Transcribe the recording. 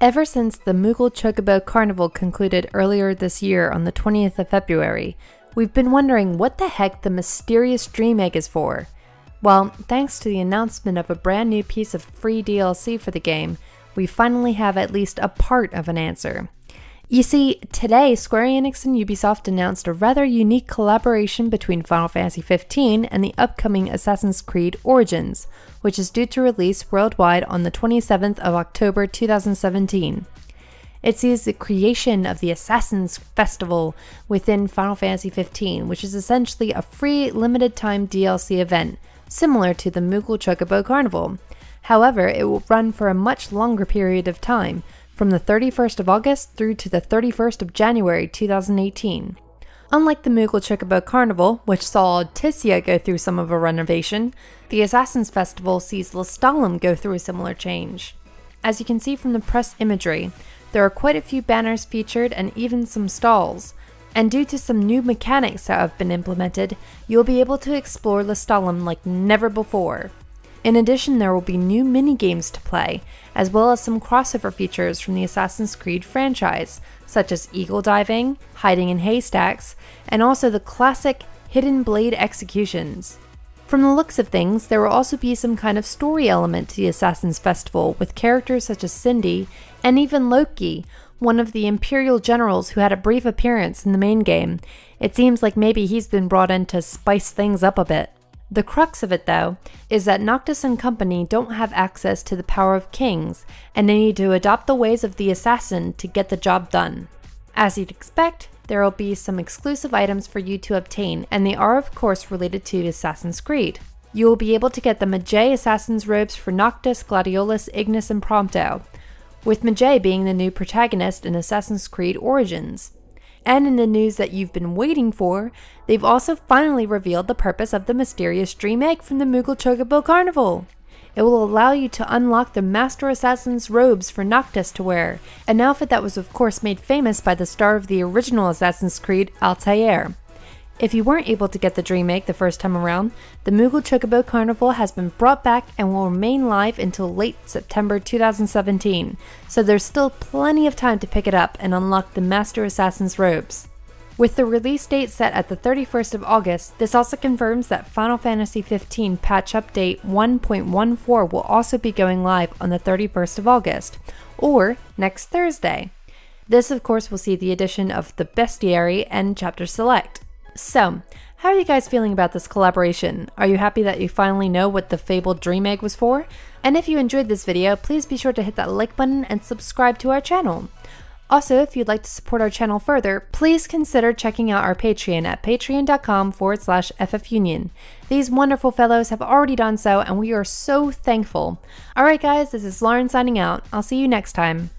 Ever since the Moogle Chocobo Carnival concluded earlier this year on the 20th of February, we've been wondering what the heck the mysterious Dream Egg is for. Well, thanks to the announcement of a brand new piece of free DLC for the game, we finally have at least a part of an answer. You see, today Square Enix and Ubisoft announced a rather unique collaboration between Final Fantasy XV and the upcoming Assassin's Creed Origins, which is due to release worldwide on the 27th of October 2017. It sees the creation of the Assassin's Festival within Final Fantasy XV, which is essentially a free, limited-time DLC event, similar to the Moogle Chocobo Carnival. However, it will run for a much longer period of time, from the 31st of August through to the 31st of January 2018. Unlike the Moogle Chocobo Carnival, which saw Altissia go through some of a renovation, the Assassin's Festival sees Lestallum go through a similar change. As you can see from the press imagery, there are quite a few banners featured and even some stalls, and due to some new mechanics that have been implemented, you'll be able to explore Lestallum like never before. In addition, there will be new minigames to play, as well as some crossover features from the Assassin's Creed franchise, such as eagle diving, hiding in haystacks, and also the classic hidden blade executions. From the looks of things, there will also be some kind of story element to the Assassin's Festival, with characters such as Cindy and even Loki, one of the Imperial generals who had a brief appearance in the main game. It seems like maybe he's been brought in to spice things up a bit. The crux of it, though, is that Noctis and company don't have access to the power of kings, and they need to adopt the ways of the assassin to get the job done. As you'd expect, there will be some exclusive items for you to obtain, and they are of course related to Assassin's Creed. You will be able to get the Medjay Assassin's Robes for Noctis, Gladiolus, Ignis, and Prompto, with Medjay being the new protagonist in Assassin's Creed Origins. And in the news that you've been waiting for, they've also finally revealed the purpose of the mysterious Dream Egg from the Moogle Chocobo Carnival. It will allow you to unlock the Master Assassin's Robes for Noctis to wear, an outfit that was of course made famous by the star of the original Assassin's Creed, Altair. If you weren't able to get the Dream Egg the first time around, the Moogle Chocobo Carnival has been brought back and will remain live until late September 2017, so there's still plenty of time to pick it up and unlock the Master Assassin's Robes. With the release date set at the 31st of August, this also confirms that Final Fantasy XV patch update 1.14 will also be going live on the 31st of August, or next Thursday. This of course will see the addition of the Bestiary and Chapter Select. So, how are you guys feeling about this collaboration? Are you happy that you finally know what the fabled Dream Egg was for? And if you enjoyed this video, please be sure to hit that like button and subscribe to our channel. Also, if you'd like to support our channel further, please consider checking out our Patreon at patreon.com/FFUnion. These wonderful fellows have already done so, and we are so thankful. Alright guys, this is Lauren signing out. I'll see you next time.